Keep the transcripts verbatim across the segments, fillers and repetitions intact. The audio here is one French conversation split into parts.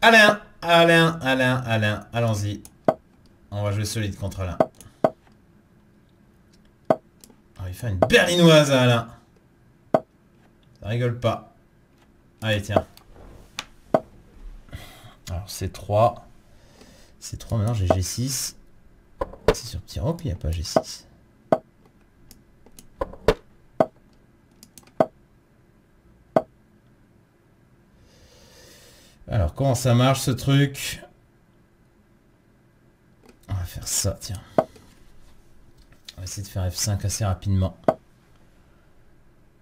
Alain, Alain, Alain, Alain, allons-y. On va jouer solide contre Alain. On va lui faire une berlinoise à Alain. Ça rigole pas. Allez, tiens. Alors, C trois. C trois, maintenant j'ai G six. C'est sur petit roc, il n'y a pas G six. Alors, comment ça marche ce truc? On va faire ça, tiens. On va essayer de faire F cinq assez rapidement.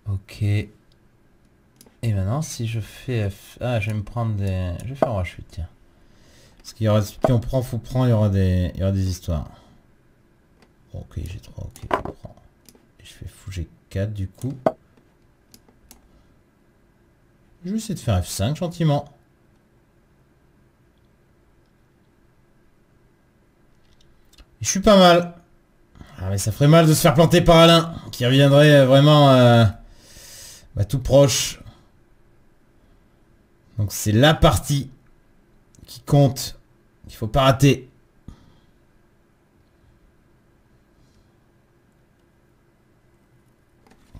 Ok. Et maintenant, si je fais F... Ah, je vais me prendre des... Je vais faire roi chute, tiens. Parce qu'il y aura... Si on prend, fou prend, il y aura des, il y aura des histoires. Ok, G trois, ok, je prends. Et je fais fou G quatre, du coup. Je vais essayer de faire F cinq, gentiment. Je suis pas mal. Ah, mais ça ferait mal de se faire planter par Alain, qui reviendrait vraiment euh, bah, tout proche. Donc c'est la partie qui compte. Il faut pas rater.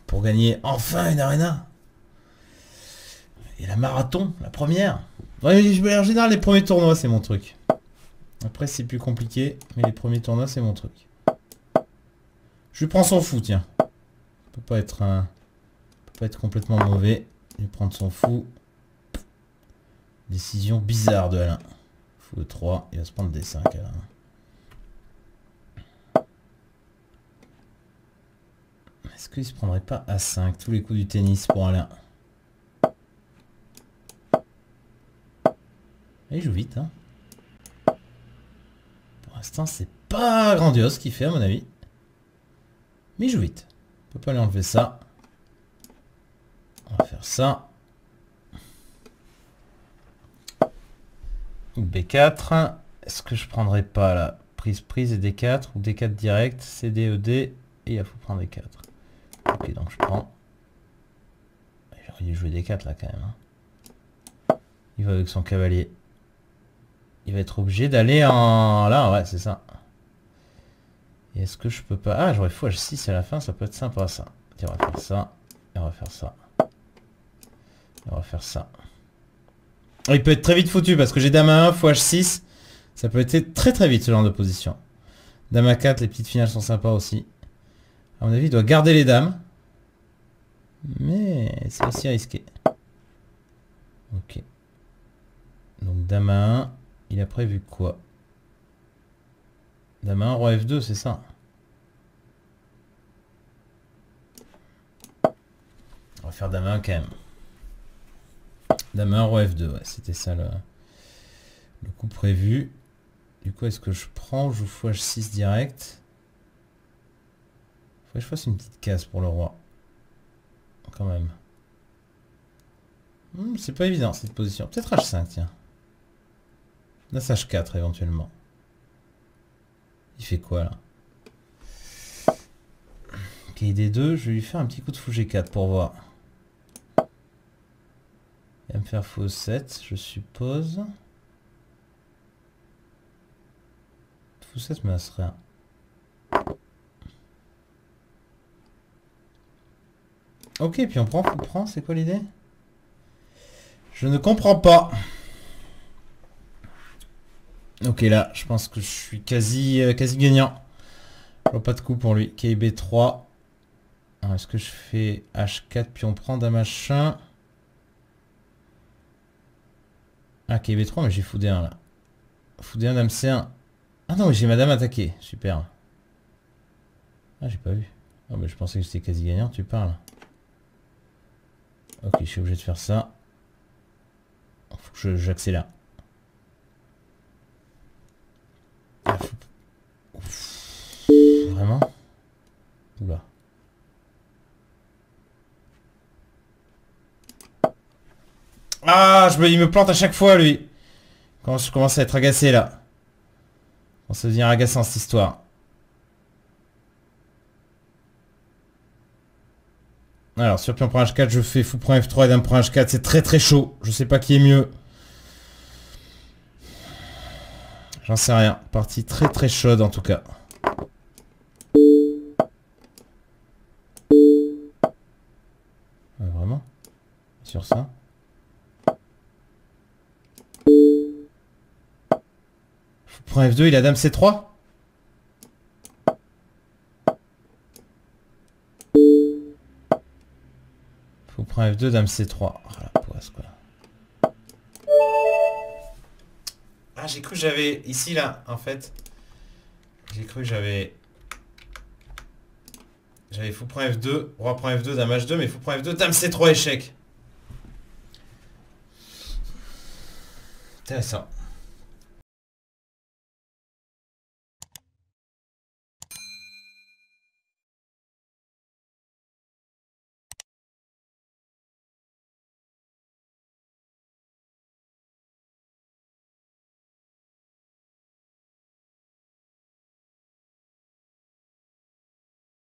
Pour gagner enfin une arena. Et la marathon, la première. Ouais, en général, les premiers tournois, c'est mon truc. Après c'est plus compliqué, mais les premiers tournois c'est mon truc. Je lui prends son fou, tiens. Peut pas être un, peut pas être complètement mauvais. Je vais prendre son fou. Décision bizarre de Alain. Fou de trois, il va se prendre des cinq Alain. Est-ce qu'il se prendrait pas A cinq? Tous les coups du tennis pour Alain. Et il joue vite, hein. Pour l'instant, c'est pas grandiose ce qu'il fait, à mon avis. Mais il joue vite. On peut pas lui enlever ça. On va faire ça. B quatre. Est-ce que je prendrai pas la prise prise et D quatre ou D quatre direct, C D E D et il faut prendre D quatre. Ok, donc je prends. J'aurais dû jouer D quatre là quand même. Hein. Il va avec son cavalier. Il va être obligé d'aller en... Là, ouais, c'est ça. Et est-ce que je peux pas... Ah, j'aurais fou H six à la fin, ça peut être sympa, ça. Tiens, on va faire ça. Et on va faire ça. Et on va faire ça. Il peut être très vite foutu, parce que j'ai dame à un, fou H six. Ça peut être très très vite, ce genre de position. Dame à quatre, les petites finales sont sympas aussi. À mon avis, il doit garder les dames. Mais c'est aussi risqué. Ok. Donc, dame à un... Il a prévu quoi? Dame à un, roi F deux, c'est ça. On va faire dame à un quand même. Dame à un, roi F deux, ouais, c'était ça le, le coup prévu. Du coup, est-ce que je prends, je joue fou H six direct? Faut que je fasse une petite case pour le roi. Quand même. Hmm, c'est pas évident cette position. Peut-être H cinq, tiens. As H quatre éventuellement. Il fait quoi là? Ok, D deux, je vais lui faire un petit coup de fou G quatre pour voir. Il va me faire fou sept, je suppose. Fou sept, mais ça serait un. Ok, puis on prend, fou prend, c'est quoi l'idée? Je ne comprends pas. Ok, là, je pense que je suis quasi, euh, quasi gagnant. Je vois pas de coup pour lui. K B trois. Alors, est-ce que je fais H quatre, puis on prend dame H un? Ah, K B trois, mais j'ai fou D un, là. Fou D un, dame C un. Ah non, mais j'ai madame attaquée. Super. Ah, j'ai pas vu. Ah, mais je pensais que c'était quasi gagnant, tu parles. Ok, je suis obligé de faire ça. Faut que j'accélère. Vraiment? Oula. Ah, je me, il me plante à chaque fois, lui. Quand je commence à être agacé, là. On se devient agaçant, cette histoire. Alors, sur pion prend H quatre, je fais fou prend F trois et dame prend H quatre. C'est très très chaud. Je sais pas qui est mieux. J'en sais rien. Partie très très chaude en tout cas. Ah, vraiment? Sur ça? Je prends F deux, il a dame C trois? Faut prendre F deux, dame C trois. Oh la poisse quoi. Ah, j'ai cru que j'avais... Ici là, en fait. J'ai cru que j'avais... J'avais fou prend F deux, roi prend F deux, dame H deux, mais fou prend F deux, dame C trois, échec. Intéressant.